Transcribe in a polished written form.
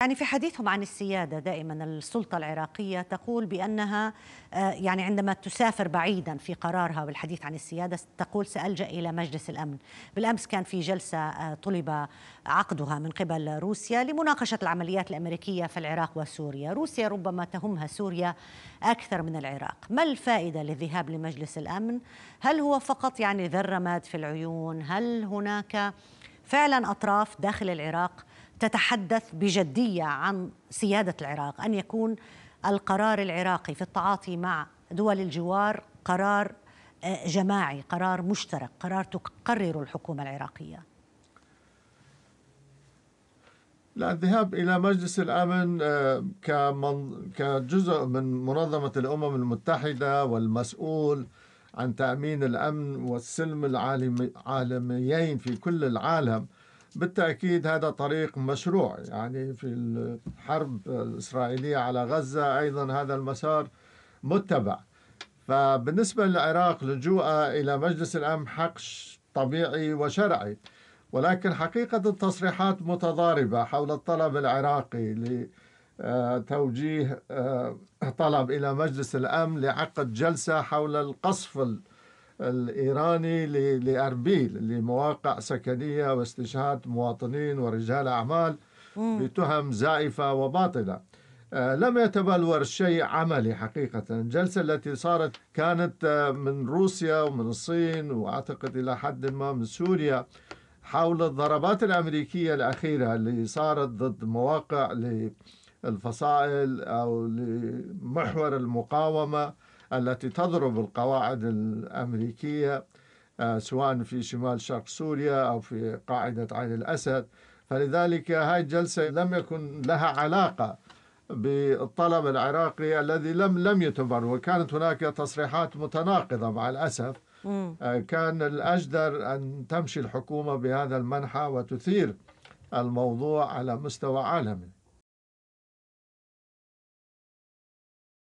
يعني في حديثهم عن السيادة دائما السلطة العراقية تقول بأنها يعني عندما تسافر بعيدا في قرارها والحديث عن السيادة تقول سألجأ إلى مجلس الأمن. بالأمس كان في جلسة طلب عقدها من قبل روسيا لمناقشة العمليات الأمريكية في العراق وسوريا. روسيا ربما تهمها سوريا أكثر من العراق. ما الفائدة للذهاب لمجلس الأمن؟ هل هو فقط يعني ذرة ماد في العيون؟ هل هناك فعلا أطراف داخل العراق تتحدث بجدية عن سيادة العراق، أن يكون القرار العراقي في التعاطي مع دول الجوار قرار جماعي، قرار مشترك، قرار تقرر الحكومة العراقية؟ لا، الذهاب إلى مجلس الأمن كجزء من منظمة الأمم المتحدة والمسؤول عن تأمين الأمن والسلم العالميين في كل العالم، بالتأكيد هذا طريق مشروع. يعني في الحرب الإسرائيلية على غزة أيضا هذا المسار متبع. فبالنسبة للعراق لجوءه إلى مجلس الأمن حق طبيعي وشرعي، ولكن حقيقة التصريحات متضاربة حول الطلب العراقي لتوجيه طلب إلى مجلس الأمن لعقد جلسة حول القصف الإيراني لأربيل لمواقع سكنية واستشهاد مواطنين ورجال أعمال بتهم زائفة وباطلة. لم يتبلور شيء عملي حقيقة. الجلسة التي صارت كانت من روسيا ومن الصين وأعتقد إلى حد ما من سوريا حول الضربات الأمريكية الأخيرة اللي صارت ضد مواقع للفصائل أو لمحور المقاومة التي تضرب القواعد الأمريكية سواء في شمال شرق سوريا أو في قاعدة عين الأسد. فلذلك هاي الجلسة لم يكن لها علاقة بالطلب العراقي الذي لم يتبر، وكانت هناك تصريحات متناقضة مع الأسف. كان الأجدر أن تمشي الحكومة بهذا المنحى وتثير الموضوع على مستوى عالمي.